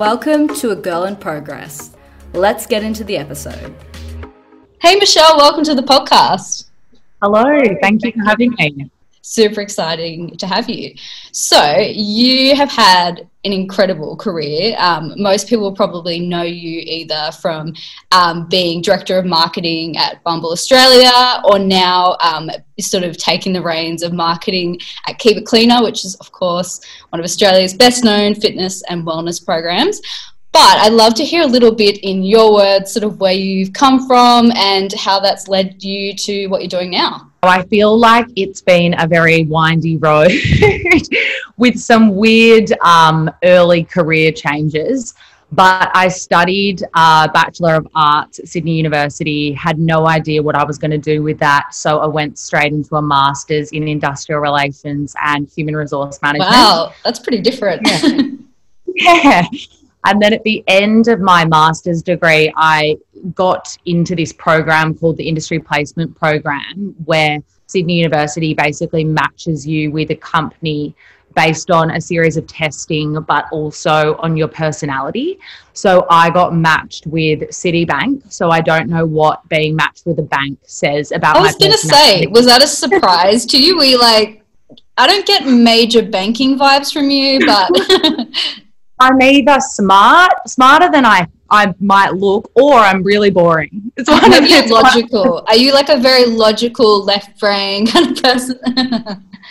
Welcome to A Girl in Progress. Let's get into the episode. Hey Michelle, welcome to the podcast. Hello, thank you for having me. Super exciting to have you. So you have had an incredible career. Most people probably know you either from being Director of Marketing at Bumble Australia or now sort of taking the reins of marketing at Keep It Cleaner, which is, of course, one of Australia's best known fitness and wellness programs. But I'd love to hear a little bit in your words, sort of where you've come from and how that's led you to what you're doing now. I feel like it's been a very windy road with some weird early career changes. But I studied Bachelor of Arts at Sydney University, had no idea what I was going to do with that. So I went straight into a Master's in Industrial Relations and Human Resource Management. Wow, that's pretty different. Yeah. And then at the end of my master's degree, I got into this program called the Industry Placement Program, where Sydney University basically matches you with a company based on a series of testing, but also on your personality. So I got matched with Citibank. So I don't know what being matched with a bank says about my personality. I was going to say, was that a surprise to you? Were you like, I don't get major banking vibes from you, but... I'm either smarter than I might look, or I'm really boring. It's one of those logical. Are you like a very logical, left brain kind of person?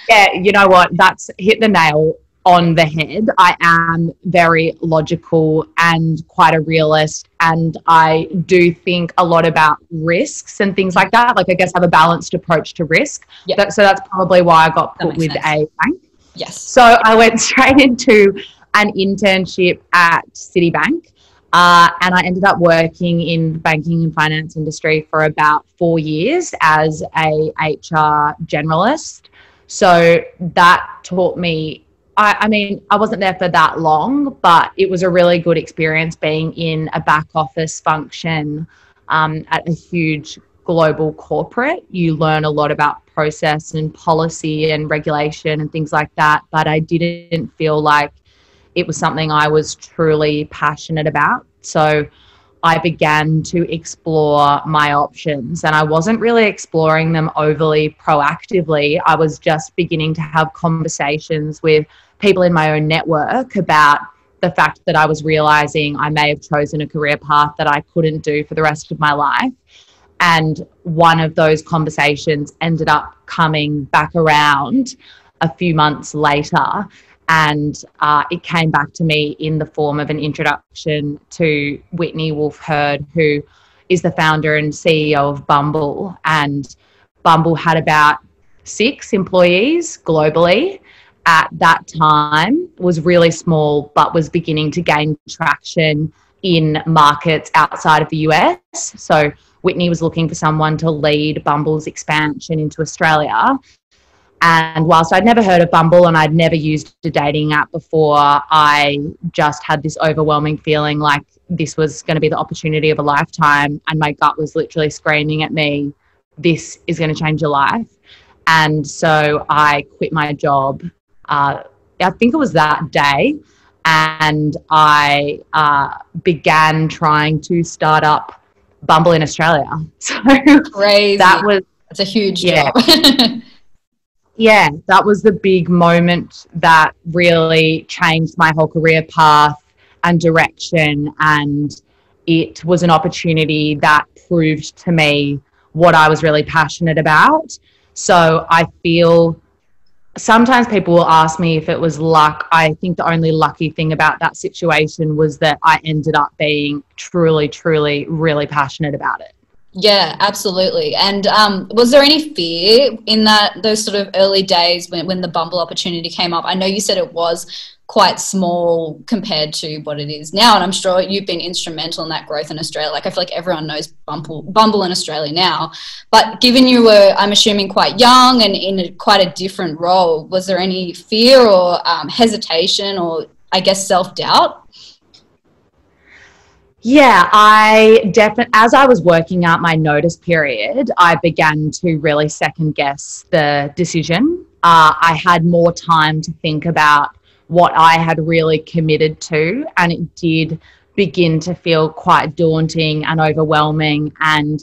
Yeah, you know what? That's hit the nail on the head. I am very logical and quite a realist, and I do think a lot about risks and things like that. Like I guess I have a balanced approach to risk. Yep. So that's probably why I got put with a bank. Yes. So I went straight into an internship at Citibank, and I ended up working in the banking and finance industry for about 4 years as a HR generalist. So that taught me, I mean, I wasn't there for that long, but it was a really good experience being in a back office function at a huge global corporate. You learn a lot about process and policy and regulation and things like that, but I didn't feel like it was something I was truly passionate about. So I began to explore my options, and I wasn't really exploring them overly proactively. I was just beginning to have conversations with people in my own network about the fact that I was realizing I may have chosen a career path that I couldn't do for the rest of my life. And one of those conversations ended up coming back around a few months later. And it came back to me in the form of an introduction to Whitney Wolfe Herd, who is the founder and CEO of Bumble. And Bumble had about 6 employees globally at that time, was really small, but was beginning to gain traction in markets outside of the US. So Whitney was looking for someone to lead Bumble's expansion into Australia. And whilst I'd never heard of Bumble and I'd never used a dating app before, I just had this overwhelming feeling like this was going to be the opportunity of a lifetime. And my gut was literally screaming at me, this is going to change your life. And so I quit my job. I think it was that day. And I began trying to start up Bumble in Australia. So crazy. That's a huge job. Yeah, that was the big moment that really changed my whole career path and direction, and it was an opportunity that proved to me what I was really passionate about. So I feel sometimes people will ask me if it was luck. I think the only lucky thing about that situation was that I ended up being truly, truly, really passionate about it. Yeah, absolutely. And was there any fear in those sort of early days when the Bumble opportunity came up? I know you said it was quite small compared to what it is now, and I'm sure you've been instrumental in that growth in Australia. Like I feel like everyone knows Bumble in Australia now. But given you were, I'm assuming, quite young and in quite a different role, was there any fear or hesitation or I guess self-doubt? Yeah, as I was working out my notice period, I began to really second guess the decision. I had more time to think about what I had really committed to, and it did begin to feel quite daunting and overwhelming. And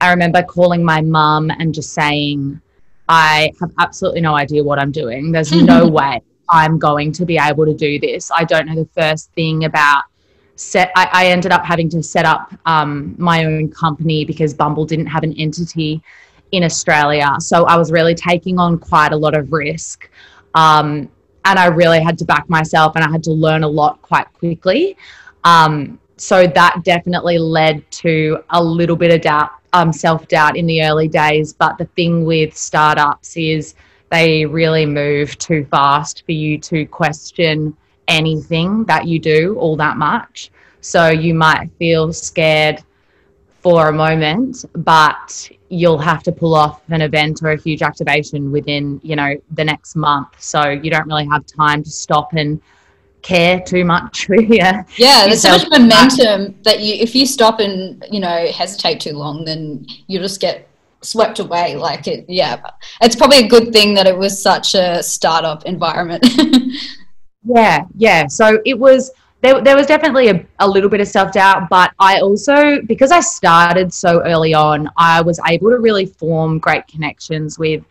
I remember calling my mum and just saying, I have absolutely no idea what I'm doing. There's no way I'm going to be able to do this. I don't know the first thing about I ended up having to set up my own company because Bumble didn't have an entity in Australia. So I was really taking on quite a lot of risk. And I really had to back myself, and I had to learn a lot quite quickly. So that definitely led to a little bit of doubt, self-doubt in the early days. But the thing with startups is they really move too fast for you to question anything that you do all that much. So you might feel scared for a moment, but you'll have to pull off an event or a huge activation within, you know, the next month. So you don't really have time to stop and care too much. Yeah, there's so much momentum that if you stop and, you know, hesitate too long, then you just get swept away. Like it, yeah, it's probably a good thing that it was such a startup environment. Yeah. So it was. There was definitely a little bit of self-doubt, but I also, because I started so early on, I was able to really form great connections with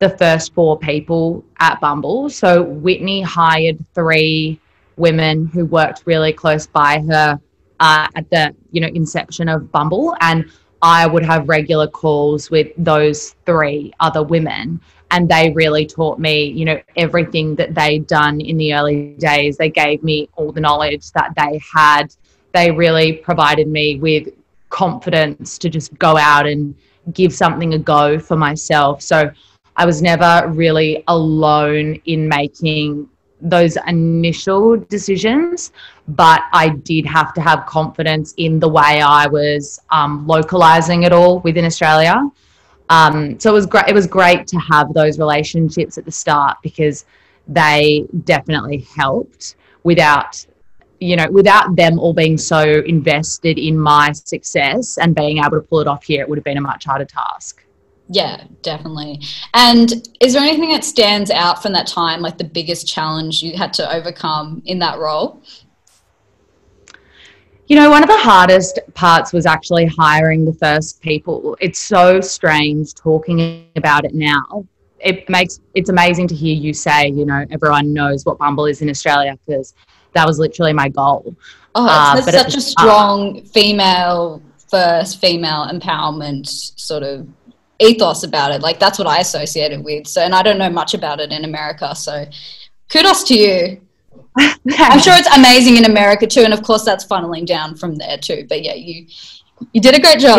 the first 4 people at Bumble. So Whitney hired 3 women who worked really close by her at the, you know, inception of Bumble, and I would have regular calls with those 3 other women. And they really taught me, you know, everything that they'd done in the early days. They gave me all the knowledge that they had. They really provided me with confidence to just go out and give something a go for myself. So I was never really alone in making those initial decisions, but I did have to have confidence in the way I was localizing it all within Australia. So it was great. It was great to have those relationships at the start, because they definitely helped without them all being so invested in my success and being able to pull it off here, it would have been a much harder task. Yeah, definitely. And is there anything that stands out from that time, like the biggest challenge you had to overcome in that role? You know, one of the hardest parts was actually hiring the first people. It's so strange talking about it now. It's amazing to hear you say, you know, everyone knows what Bumble is in Australia, because that was literally my goal. Oh, it's such a strong female empowerment sort of ethos about it. Like, that's what I associate it with. So, and I don't know much about it in America. So kudos to you. I'm sure it's amazing in America too, and of course that's funneling down from there too, but yeah, you did a great job.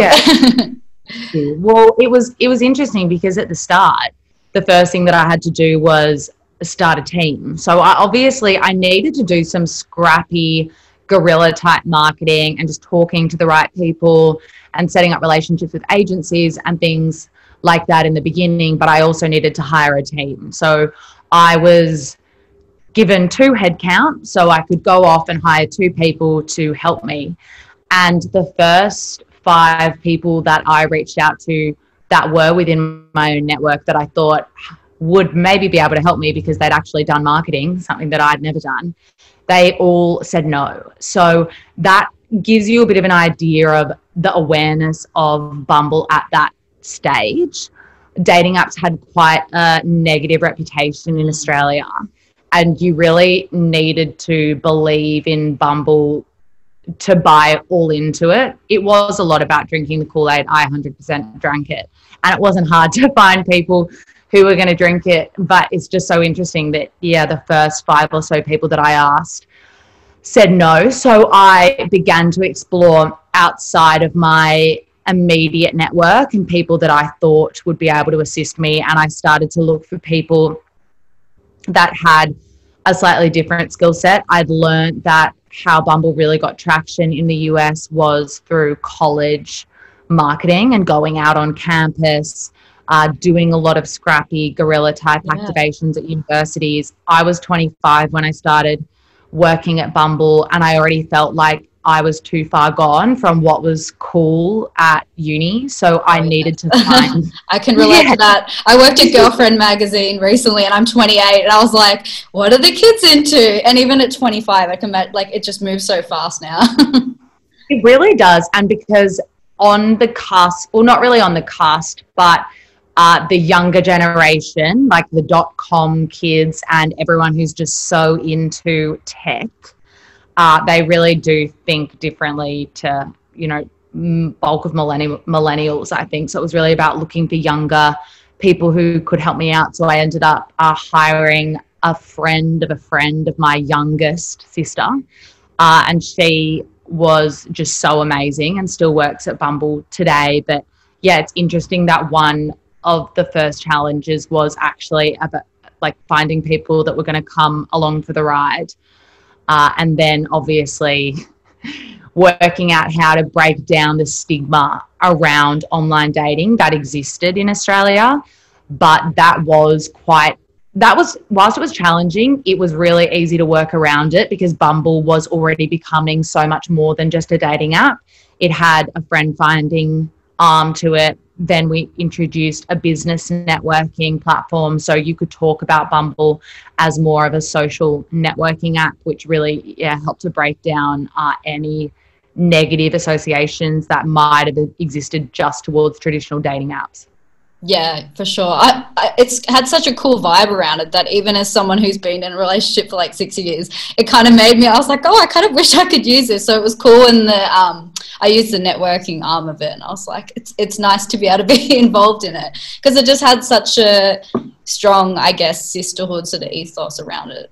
Yeah. Well, it was interesting, because at the start the first thing that I had to do was start a team. So I needed to do some scrappy guerrilla type marketing and just talking to the right people and setting up relationships with agencies and things like that in the beginning, but I also needed to hire a team. So I was given 2 headcount, so I could go off and hire 2 people to help me. And the first 5 people that I reached out to that were within my own network that I thought would maybe be able to help me, because they'd actually done marketing, something that I'd never done, they all said no. So that gives you a bit of an idea of the awareness of Bumble at that stage. Dating apps had quite a negative reputation in Australia. And you really needed to believe in Bumble to buy all into it. It was a lot about drinking the Kool-Aid. I 100% drank it. And it wasn't hard to find people who were going to drink it. But it's just so interesting that, yeah, the first 5 or so people that I asked said no. So I began to explore outside of my immediate network and people that I thought would be able to assist me. And I started to look for people that had a slightly different skill set. I'd learned that how Bumble really got traction in the US was through college marketing and going out on campus, doing a lot of scrappy guerrilla type activations at universities. I was 25 when I started working at Bumble, and I already felt like I was too far gone from what was cool at uni, so I needed to find... I can relate to that. I worked at Girlfriend magazine recently and I'm 28 and I was like, what are the kids into? And even at 25, I can like, it just moves so fast now. It really does. And because on the cusp, well, not really on the cusp, but the younger generation, like the .com kids and everyone who's just so into tech, they really do think differently to, you know, bulk of millennials, I think. So it was really about looking for younger people who could help me out. So I ended up hiring a friend of my youngest sister. And she was just so amazing and still works at Bumble today. But yeah, it's interesting that one of the first challenges was actually about, like, finding people that were going to come along for the ride. And then obviously working out how to break down the stigma around online dating that existed in Australia. But whilst it was challenging, it was really easy to work around it because Bumble was already becoming so much more than just a dating app. It had a friend finding arm to it. Then we introduced a business networking platform, so you could talk about Bumble as more of a social networking app, which really helped to break down any negative associations that might have existed just towards traditional dating apps. Yeah, for sure. It's had such a cool vibe around it that even as someone who's been in a relationship for like 6 years, it kind of made me, I was like, oh, I kind of wish I could use this. So it was cool. And I used the networking arm of it and I was like, it's nice to be able to be involved in it because it just had such a strong, I guess, sisterhood sort of ethos around it.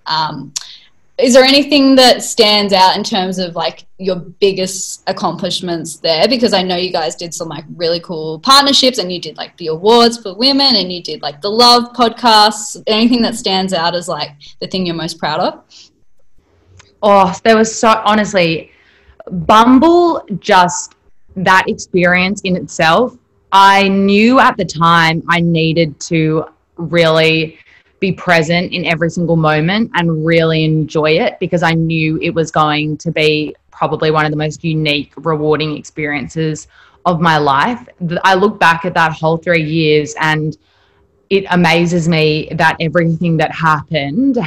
Is there anything that stands out in terms of like your biggest accomplishments there? Because I know you guys did some like really cool partnerships and you did like the awards for women and you did like the love podcasts. Anything that stands out as like the thing you're most proud of? Oh, there was honestly, Bumble, just that experience in itself. I knew at the time I needed to really be present in every single moment and really enjoy it because I knew it was going to be probably one of the most unique, rewarding experiences of my life. I look back at that whole 3 years and it amazes me that everything that happened.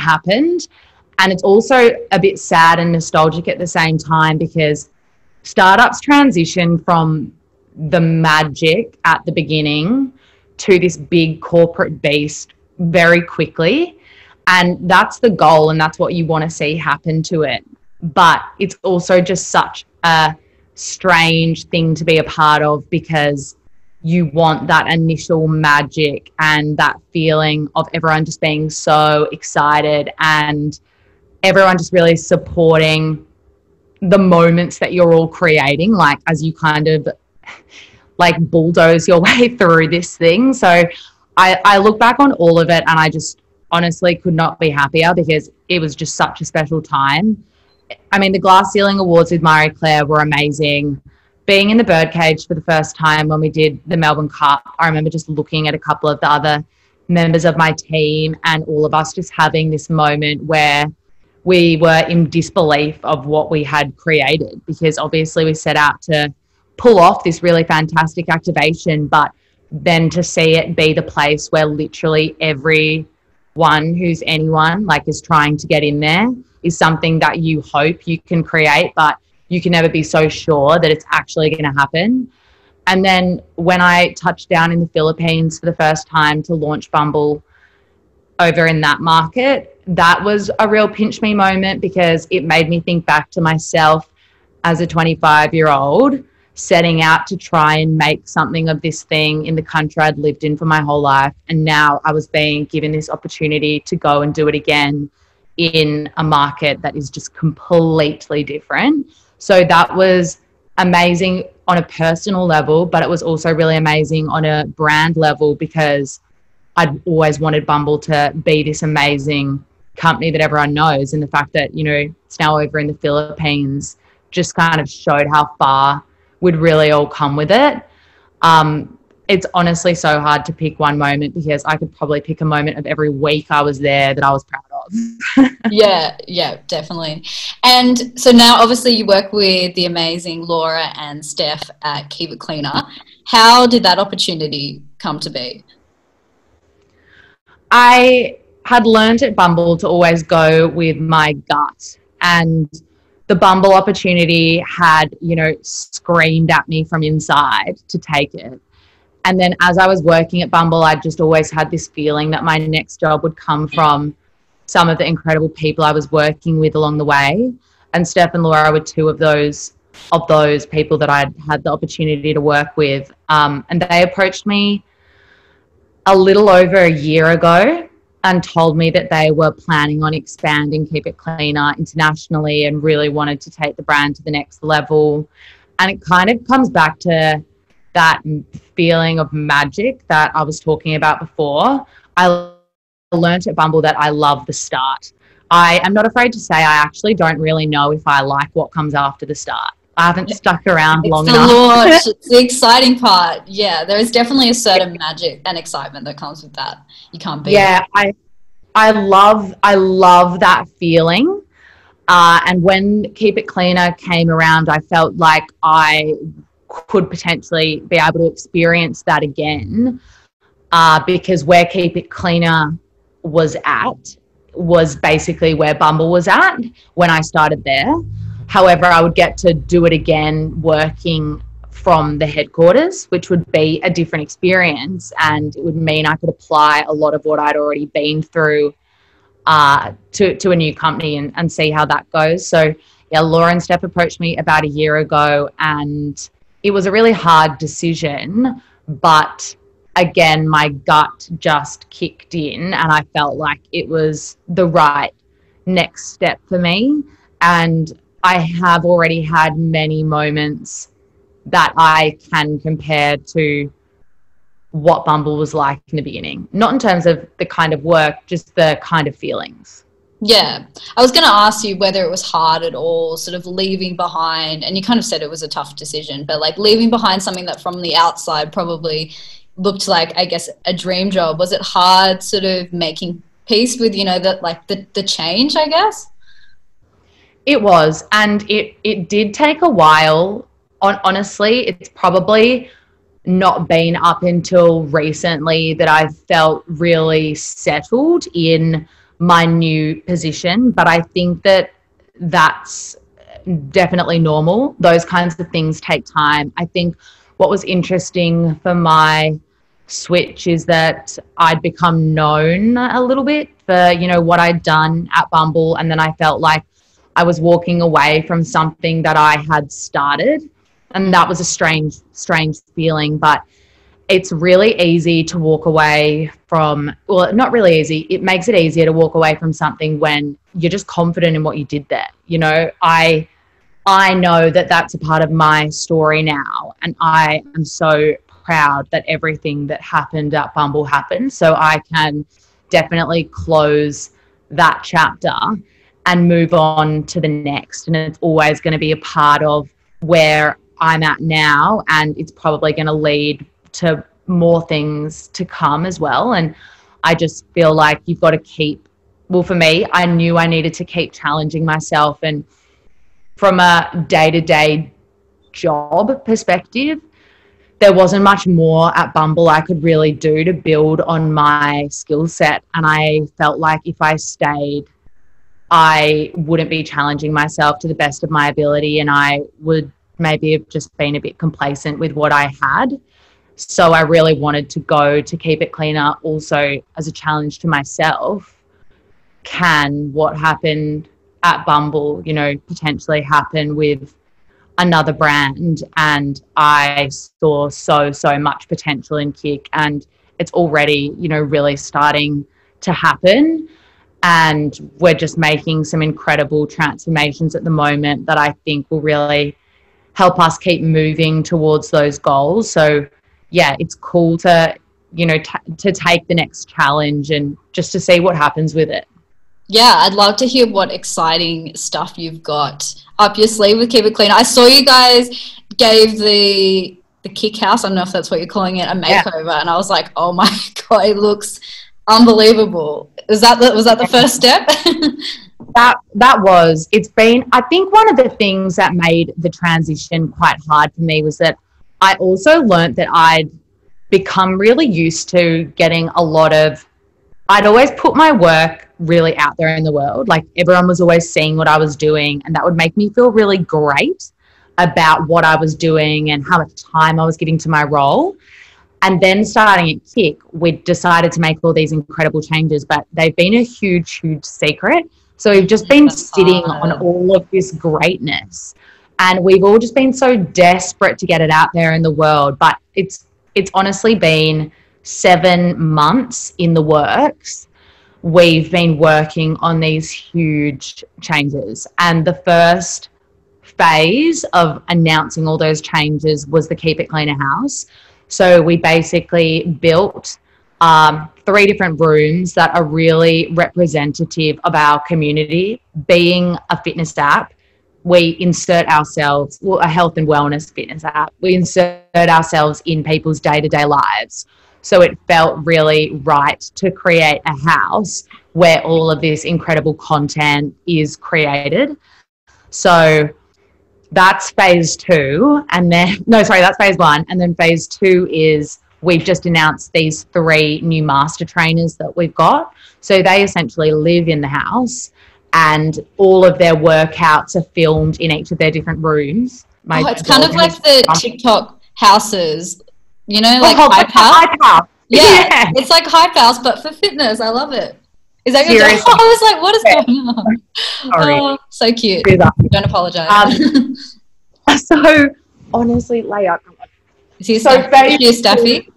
And it's also a bit sad and nostalgic at the same time because startups transition from the magic at the beginning to this big corporate beast very quickly, and that's the goal and that's what you want to see happen to it, but it's also just such a strange thing to be a part of because you want that initial magic and that feeling of everyone just being so excited and everyone just really supporting the moments that you're all creating, like as you kind of like bulldoze your way through this thing. So I look back on all of it and I just honestly could not be happier because it was just such a special time. I mean, the glass ceiling awards with Marie Claire were amazing. Being in the birdcage for the first time when we did the Melbourne Cup, I remember just looking at a couple of the other members of my team and all of us just having this moment where we were in disbelief of what we had created because obviously we set out to pull off this really fantastic activation, but then to see it be the place where literally everyone who's anyone like is trying to get in there is something that you hope you can create, but you can never be so sure that it's actually going to happen. And then when I touched down in the Philippines for the first time to launch Bumble over in that market, that was a real pinch me moment because it made me think back to myself as a 25-year-old setting out to try and make something of this thing in the country I'd lived in for my whole life. And now I was being given this opportunity to go and do it again in a market that is just completely different. So that was amazing on a personal level, but it was also really amazing on a brand level because I'd always wanted Bumble to be this amazing company that everyone knows. And the fact that, you know, it's now over in the Philippines just kind of showed how far would really all come with it. It's honestly so hard to pick one moment because I could probably pick a moment of every week I was there that I was proud of. was. yeah, definitely. And so now obviously you work with the amazing Laura and Steph at Keep It Cleaner. How did that opportunity come to be? I had learned at Bumble to always go with my gut, and the Bumble opportunity had, screamed at me from inside to take it. And then as I was working at Bumble, I just always had this feeling that my next job would come from some of the incredible people I was working with along the way. And Steph and Laura were two of those people that I'd had the opportunity to work with. And they approached me a little over a year ago and told me that they were planning on expanding Keep It Cleaner internationally and really wanted to take the brand to the next level. And it kind of comes back to that feeling of magic that I was talking about before. I learned at Bumble that I love the start. I am not afraid to say I actually don't really know if I like what comes after the start. I haven't stuck around long enough. It's the launch. It's the exciting part. Yeah, there is definitely a certain magic and excitement that comes with that. You can't beat it. Yeah, I love that feeling. And when Keep It Cleaner came around, I felt like I could potentially be able to experience that again, because where Keep It Cleaner was at was basically where Bumble was at when I started there. However, I would get to do it again working from the headquarters, which would be a different experience, and it would mean I could apply a lot of what I'd already been through to a new company and see how that goes. So yeah, Laura and Steph approached me about a year ago, and it was a really hard decision, but again, my gut just kicked in and I felt like it was the right next step for me. And I have already had many moments that I can compare to what Bumble was like in the beginning. Not in terms of the kind of work, just the kind of feelings. Yeah. I was going to ask you whether it was hard at all, sort of leaving behind, and you kind of said it was a tough decision, but like leaving behind something that from the outside probably looked like, I guess, a dream job. Was it hard sort of making peace with, the change, I guess? It was, and it did take a while. Honestly, it's probably not been up until recently that I felt really settled in my new position, but I think that that's definitely normal. Those kinds of things take time. I think what was interesting for my switch is that I'd become known a little bit for, what I'd done at Bumble, and then I felt like I was walking away from something that I had started, and that was a strange feeling. But it's really easy to walk away from, well, not really easy. It makes it easier to walk away from something when you're just confident in what you did there. I know that that's a part of my story now, and I am so proud that everything that happened at Bumble happened. So I can definitely close that chapter and move on to the next. And it's always going to be a part of where I'm at now, and it's probably going to lead to more things to come as well. And I just feel like you've got to keep, well, for me, I knew I needed to keep challenging myself. And from a day-to-day job perspective, there wasn't much more at Bumble I could really do to build on my skill set. And I felt like if I stayed, I wouldn't be challenging myself to the best of my ability, and I would maybe have just been a bit complacent with what I had. So I really wanted to go to Keep It Cleaner also as a challenge to myself. Can what happened at Bumble, potentially happen with another brand? And I saw so much potential in Kick, and it's already, really starting to happen. And we're just making some incredible transformations at the moment that I think will really help us keep moving towards those goals. So yeah, it's cool to, to take the next challenge and just to see what happens with it. Yeah, I'd love to hear what exciting stuff you've got up your sleeve with Keep It Cleaner. I saw you guys gave the Kick House, I don't know if that's what you're calling it, a makeover. Yeah. And I was like, oh my God, it looks Unbelievable. Was that the first step? That was. It's been, I think one of the things that made the transition quite hard for me was that I also learned that I'd become really used to getting a lot of, I'd always put my work really out there in the world. Like, everyone was always seeing what I was doing, and that would make me feel really great about what I was doing and how much time I was giving to my role. And then starting at Kick, we decided to make all these incredible changes, but they've been a huge, huge secret. So we've just been sitting on all of this greatness, and we've all just been so desperate to get it out there in the world. But it's honestly been 7 months in the works. We've been working on these huge changes, and the first phase of announcing all those changes was the Keep It Cleaner house. So we basically built 3 different rooms that are really representative of our community. Being a fitness app, we insert ourselves, well, a health and wellness fitness app, we insert ourselves in people's day-to-day lives. So it felt really right to create a house where all of this incredible content is created. So that's phase 2. And then, no, sorry, that's phase 1. And then phase 2 is we've just announced these 3 new master trainers that we've got. So they essentially live in the house, and all of their workouts are filmed in each of their different rooms. Oh, it's kind of like the TikTok houses, you know, like Hype House. Yeah, it's like Hype House, but for fitness. I love it. Is that your job? I was like, what is going on? Sorry. Oh, so cute. Don't apologize. So honestly, lay up. Is he a Staffy?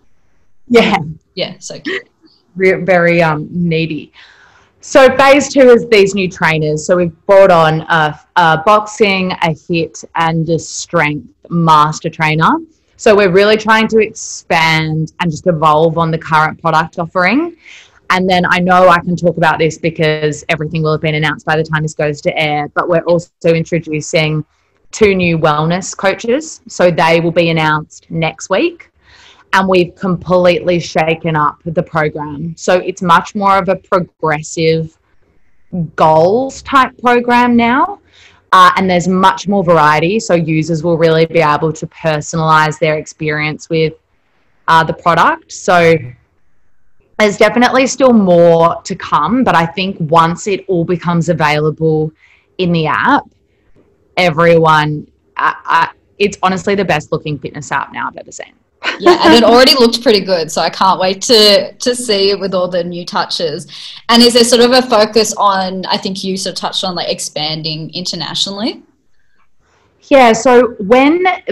Yeah. Yeah, so cute. Very needy. So phase 2 is these new trainers. So we've brought on a boxing, a HIIT, and a strength master trainer. So we're really trying to expand and just evolve on the current product offering. And then I know I can talk about this because everything will have been announced by the time this goes to air, but we're also introducing 2 new wellness coaches. So they will be announced next week. And we've completely shaken up the program. So it's much more of a progressive goals type program now. And there's much more variety. So users will really be able to personalize their experience with the product. So there's definitely still more to come, but I think once it all becomes available in the app, everyone, it's honestly the best looking fitness app now I've ever seen. Yeah, and it already looked pretty good, so I can't wait to see it with all the new touches. And is there sort of a focus on, I think you sort of touched on, like expanding internationally? Yeah, so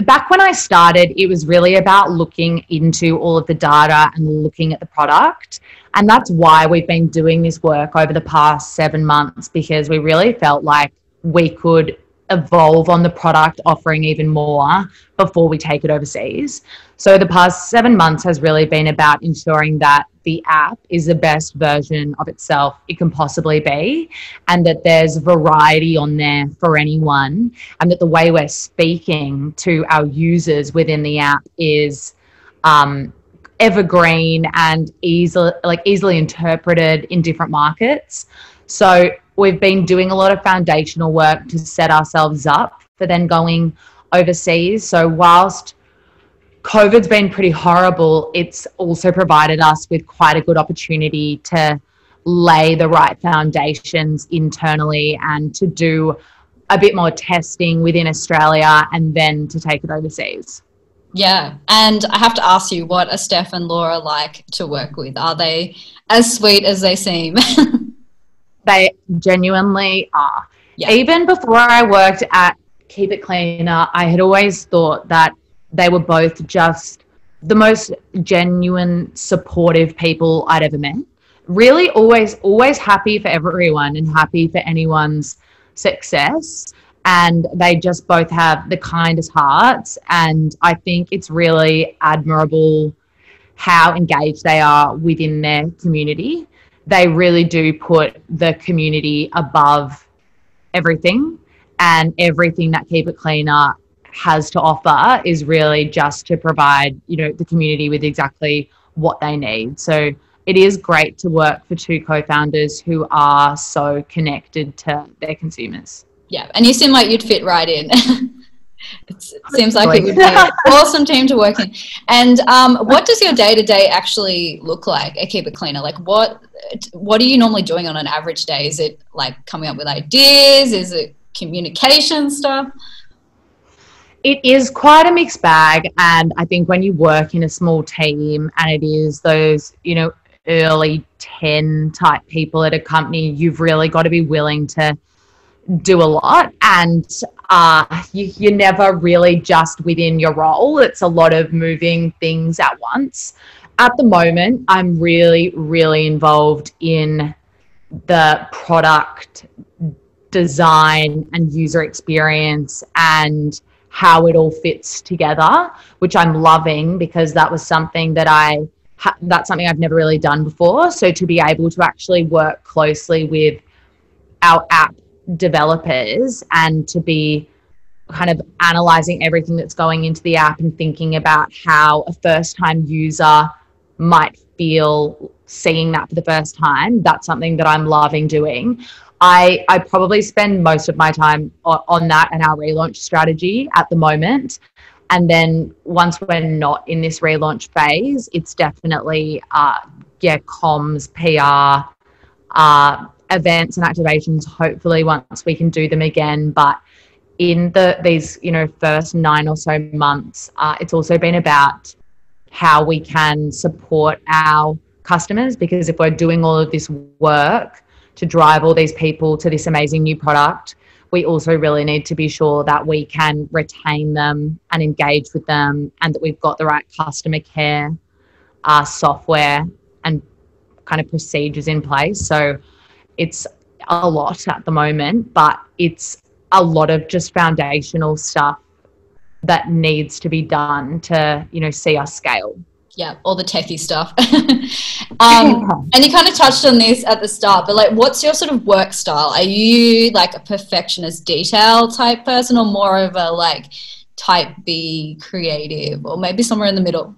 back when I started, it was really about looking into all of the data and looking at the product. And that's why we've been doing this work over the past 7 months, because we really felt like we could evolve on the product offering even more before we take it overseas. So the past 7 months has really been about ensuring that the app is the best version of itself it can possibly be, and that there's variety on there for anyone, and that the way we're speaking to our users within the app is evergreen and easily interpreted in different markets. So we've been doing a lot of foundational work to set ourselves up for then going overseas. So whilst COVID's been pretty horrible, it's also provided us with quite a good opportunity to lay the right foundations internally and to do a bit more testing within Australia and then to take it overseas. Yeah, and I have to ask you, what are Steph and Laura like to work with? Are they as sweet as they seem? They genuinely are. Yeah. Even before I worked at Keep It Cleaner, I had always thought that they were both just the most genuine, supportive people I'd ever met. Really always happy for everyone and happy for anyone's success. And they just both have the kindest hearts. And I think it's really admirable how engaged they are within their community. They really do put the community above everything, and everything that Keep It Cleaner has to offer is really just to provide, you know, the community with exactly what they need. So it is great to work for two co-founders who are so connected to their consumers. Yeah, and you seem like you'd fit right in. It seems like it would be an awesome team to work in. And what does your day-to-day actually look like at Keep It Cleaner? Like what are you normally doing on an average day? Is it like coming up with ideas? Is it communication stuff? It is quite a mixed bag, and I think when you work in a small team and it is those, you know, early 10 type people at a company, you've really got to be willing to do a lot, and you're never really just within your role. It's a lot of moving things at once. At the moment, I'm really, really involved in the product design and user experience and how it all fits together, which I'm loving, because that was something that that's something I've never really done before. So to be able to actually work closely with our app developers and to be kind of analyzing everything that's going into the app and thinking about how a first-time user might feel seeing that for the first time, that's something that I'm loving doing. I probably spend most of my time on that and our relaunch strategy at the moment. And then once we're not in this relaunch phase, it's definitely, comms, PR, events and activations, hopefully once we can do them again. But in these, you know, first 9 or so months, it's also been about how we can support our customers, because if we're doing all of this work to drive all these people to this amazing new product, we also really need to be sure that we can retain them and engage with them, and that we've got the right customer care software and kind of procedures in place. So it's a lot at the moment, but it's a lot of just foundational stuff that needs to be done to, you know, see us scale. Yeah, all the techie stuff. And you kind of touched on this at the start, but like, what's your sort of work style? Are you like a perfectionist detail type person, or more of a like type B creative, or maybe somewhere in the middle?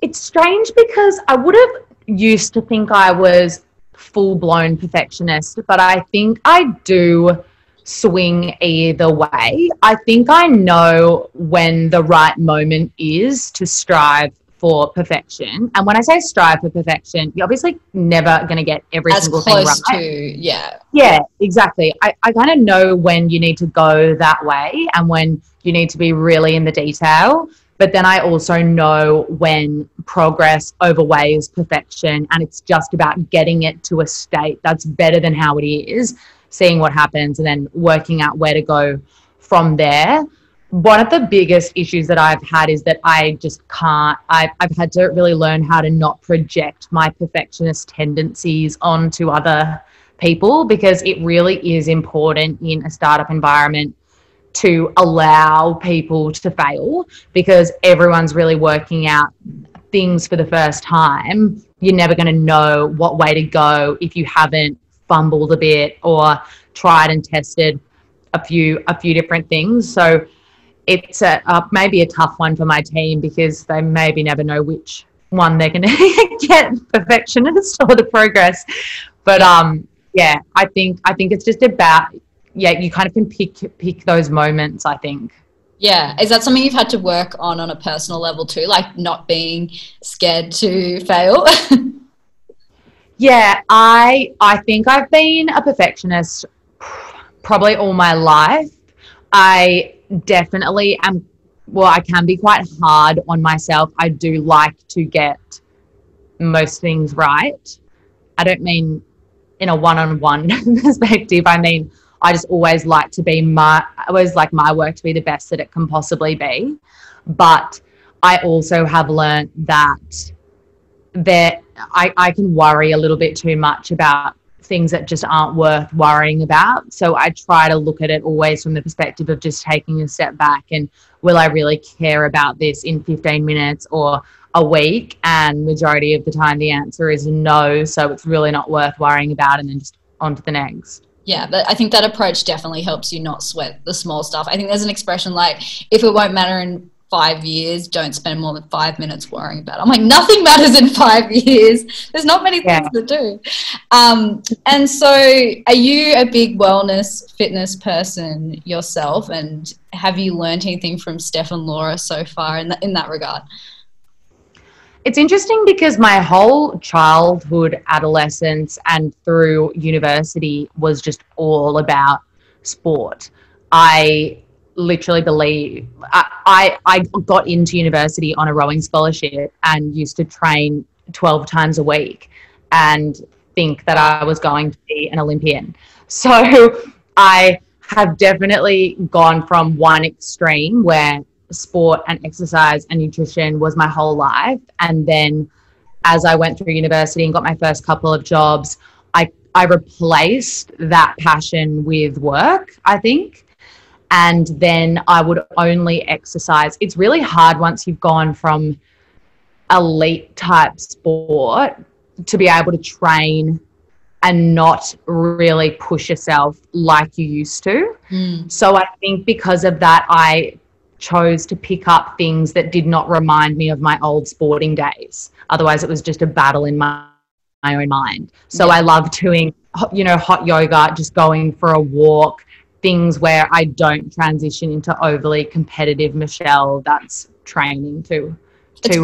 It's strange, because I would have used to think I was full-blown perfectionist, but I think I do swing either way. I think I know when the right moment is to strive for perfection. And when I say strive for perfection, you're obviously never going to get every single thing right. As close to, yeah. Yeah, exactly. I kind of know when you need to go that way and when you need to be really in the detail. But then I also know when progress overweighs perfection, and it's just about getting it to a state that's better than how it is, seeing what happens, and then working out where to go from there. One of the biggest issues that I've had is that I just can't, I've had to really learn how to not project my perfectionist tendencies onto other people, because it really is important in a startup environment to allow people to fail, because everyone's really working out things for the first time. You're never going to know what way to go if you haven't fumbled a bit or tried and tested a few different things. So it's maybe a tough one for my team, because they maybe never know which one they're going to get, perfectionist or the progress. But yeah, I think it's just about, yeah, you kind of can pick those moments, I think. Yeah. Is that something you've had to work on a personal level too, like not being scared to fail? Yeah, I think I've been a perfectionist probably all my life. I definitely am, well, I can be quite hard on myself. I do like to get most things right. I don't mean in a one-on-one perspective. I mean, I just always like to be I always like my work to be the best that it can possibly be. But I also have learned that I can worry a little bit too much about things that just aren't worth worrying about. So I try to look at it always from the perspective of just taking a step back and, will I really care about this in 15 minutes or a week? And majority of the time the answer is no. So it's really not worth worrying about, and then just on to the next. Yeah, but I think that approach definitely helps you not sweat the small stuff. I think there's an expression like, if it won't matter in 5 years, don't spend more than 5 minutes worrying about it. I'm like, nothing matters in 5 years. There's not many things to do. And so are you a big wellness, fitness person yourself? And have you learned anything from Steph and Laura so far in that regard? It's interesting because my whole childhood, adolescence, and through university was just all about sport. I literally believe I got into university on a rowing scholarship and used to train 12 times a week and think that I was going to be an Olympian. So I have definitely gone from one extreme where sport and exercise and nutrition was my whole life, and then as I went through university and got my first couple of jobs, I replaced that passion with work, I think. And then I would only exercise. It's really hard once you've gone from elite type sport to be able to train and not really push yourself like you used to. So I think because of that, I chose to pick up things that did not remind me of my old sporting days. Otherwise, it was just a battle in my own mind. So I love doing, you know, hot yoga, just going for a walk, things where I don't transition into overly competitive Michelle that's training too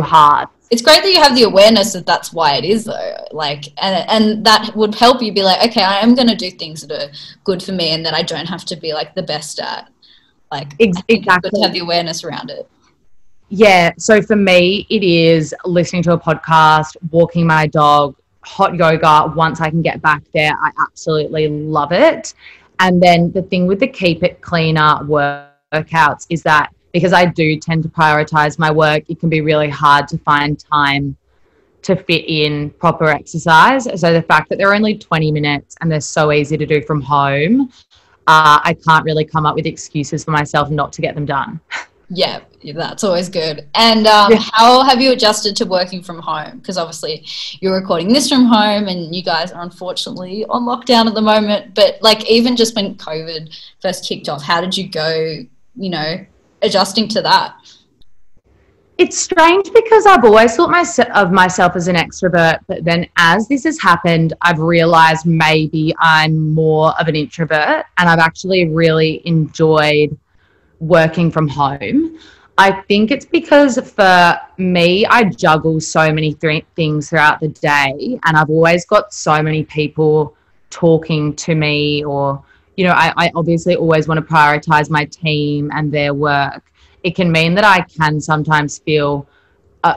hard. It's great that you have the awareness that that's why it is though. Like, and that would help you be like, okay, I am going to do things that are good for me and that I don't have to be like the best at. Like, exactly, to have the awareness around it. Yeah. So for me, it is listening to a podcast, walking my dog, hot yoga. Once I can get back there, I absolutely love it. And then the thing with the Keep It Cleaner workouts is that because I do tend to prioritize my work, it can be really hard to find time to fit in proper exercise. So the fact that they're only 20 minutes and they're so easy to do from home, I can't really come up with excuses for myself not to get them done. Yeah, that's always good. And how have you adjusted to working from home? Because obviously you're recording this from home and you guys are unfortunately on lockdown at the moment. But like even just when COVID first kicked off, how did you go, you know, adjusting to that? It's strange because I've always thought of myself as an extrovert, but then as this has happened, I've realised maybe I'm more of an introvert, and I've actually really enjoyed working from home. I think it's because for me, I juggle so many things throughout the day, and I've always got so many people talking to me, or, you know, I obviously always want to prioritise my team and their work. It can mean that I can sometimes feel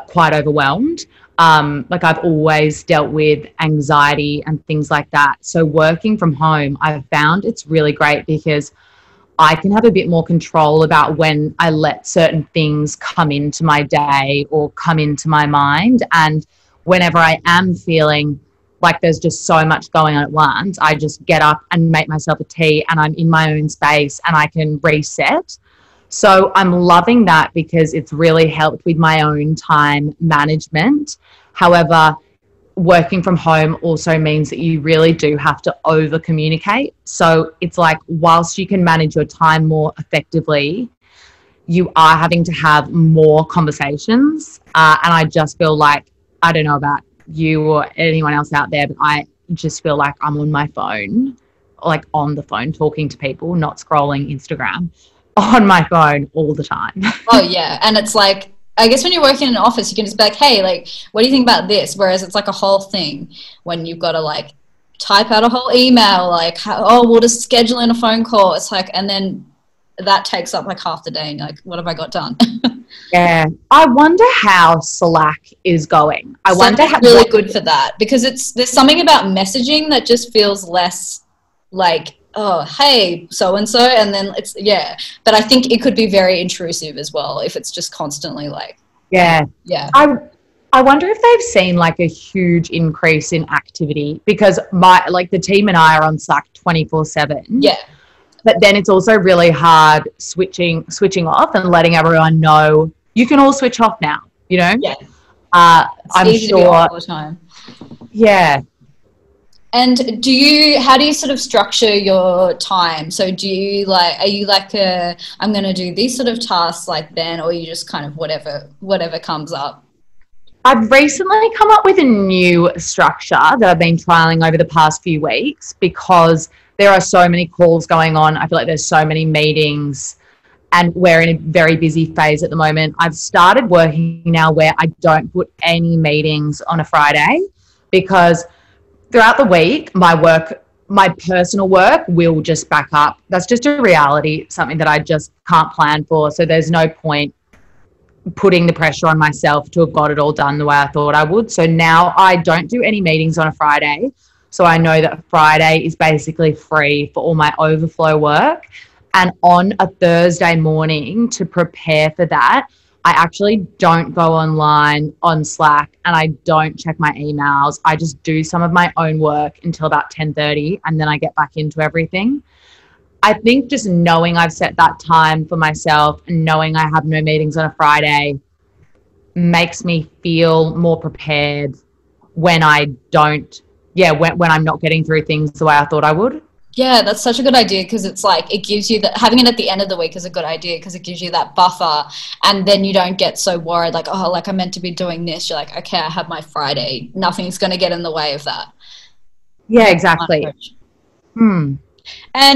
quite overwhelmed. Like I've always dealt with anxiety and things like that. So working from home, I've found it's really great because I can have a bit more control about when I let certain things come into my day or come into my mind. And whenever I am feeling like there's just so much going on at once, I just get up and make myself a tea and I'm in my own space and I can reset. So I'm loving that because it's really helped with my own time management. However, working from home also means that you really do have to over communicate. So it's like, whilst you can manage your time more effectively, you are having to have more conversations. And I just feel like, I don't know about you or anyone else out there, but I just feel like I'm on my phone, like on the phone talking to people, not scrolling Instagram. On my phone all the time. Oh yeah. And it's like, I guess when you're working in an office, you can just be like, hey, like, what do you think about this? Whereas it's like a whole thing when you've got to like type out a whole email, like, oh, we'll just schedule in a phone call. It's like, and then that takes up like half the day and you're like, what have I got done? Yeah. I wonder how Slack is going. I wonder how really good for that, because there's something about messaging that just feels less like, oh, hey, so-and-so, and then it's, yeah. But I think it could be very intrusive as well if it's just constantly like. Yeah. Yeah. I wonder if they've seen like a huge increase in activity, because the team and I are on Slack 24/7. Yeah. But then it's also really hard switching off and letting everyone know you can all switch off now, you know? Yeah. I'm sure. It's easy to be off all the time. Yeah. And do you, how do you sort of structure your time? So do you like, are you like a, I'm going to do these sort of tasks like then, or you just kind of whatever comes up? I've recently come up with a new structure that I've been trialing over the past few weeks, because there are so many calls going on. I feel like there's so many meetings and we're in a very busy phase at the moment. I've started working now where I don't put any meetings on a Friday, because throughout the week, my personal work will just back up. That's just a reality, something that I just can't plan for. So there's no point putting the pressure on myself to have got it all done the way I thought I would. So now I don't do any meetings on a Friday. So I know that Friday is basically free for all my overflow work. And on a Thursday morning, to prepare for that, I actually don't go online on Slack and I don't check my emails. I just do some of my own work until about 10:30, and then I get back into everything. I think just knowing I've set that time for myself and knowing I have no meetings on a Friday makes me feel more prepared when I don't, when I'm not getting through things the way I thought I would. Yeah, that's such a good idea, because it's like it gives you that, having it at the end of the week is a good idea, because it gives you that buffer, and then you don't get so worried like, oh, like I'm meant to be doing this. You're like, okay, I have my Friday. Nothing's going to get in the way of that. Yeah, exactly. And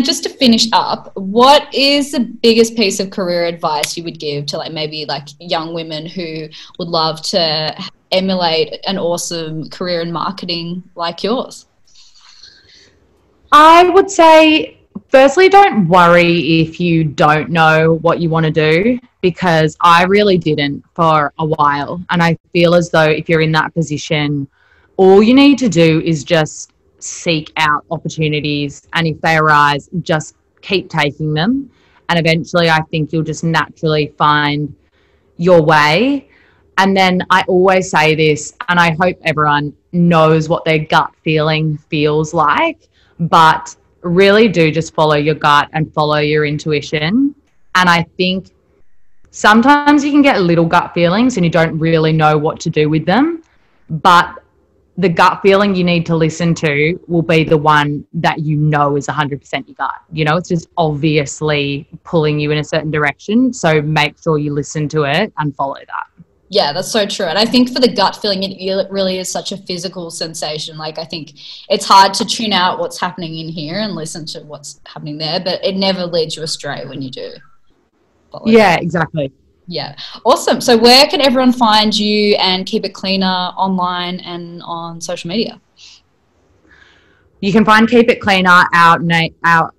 just to finish up, what is the biggest piece of career advice you would give to like maybe like young women who would love to emulate an awesome career in marketing like yours? I would say, firstly, don't worry if you don't know what you want to do, because I really didn't for a while. And I feel as though if you're in that position, all you need to do is just seek out opportunities. And if they arise, just keep taking them. And eventually I think you'll just naturally find your way. And then I always say this, and I hope everyone knows what their gut feeling feels like, but really do just follow your gut and follow your intuition. And I think sometimes you can get little gut feelings and you don't really know what to do with them, but the gut feeling you need to listen to will be the one that you know is 100% your gut. You know, it's just obviously pulling you in a certain direction. So make sure you listen to it and follow that. Yeah, that's so true. And I think for the gut feeling, it really is such a physical sensation. Like I think it's hard to tune out what's happening in here and listen to what's happening there, but it never leads you astray when you do. Yeah, exactly. Yeah. Awesome. So where can everyone find you and Keep It Cleaner online and on social media? You can find Keep It Cleaner. Our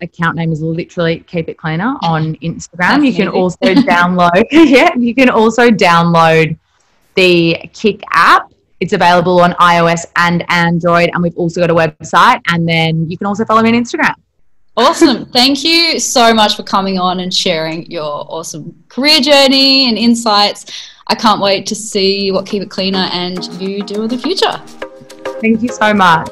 account name is literally Keep It Cleaner on Instagram. You can also download. Yeah, you can also download the Kick app. It's available on iOS and Android, and we've also got a website. And then you can also follow me on Instagram. Awesome. Thank you so much for coming on and sharing your awesome career journey and insights. I can't wait to see what Keep It Cleaner and you do in the future. Thank you so much.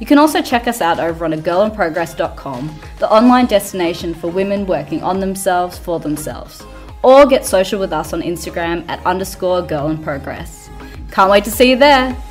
You can also check us out over on agirlinprogress.com, the online destination for women working on themselves for themselves, or get social with us on Instagram at _girlinprogress. Can't wait to see you there.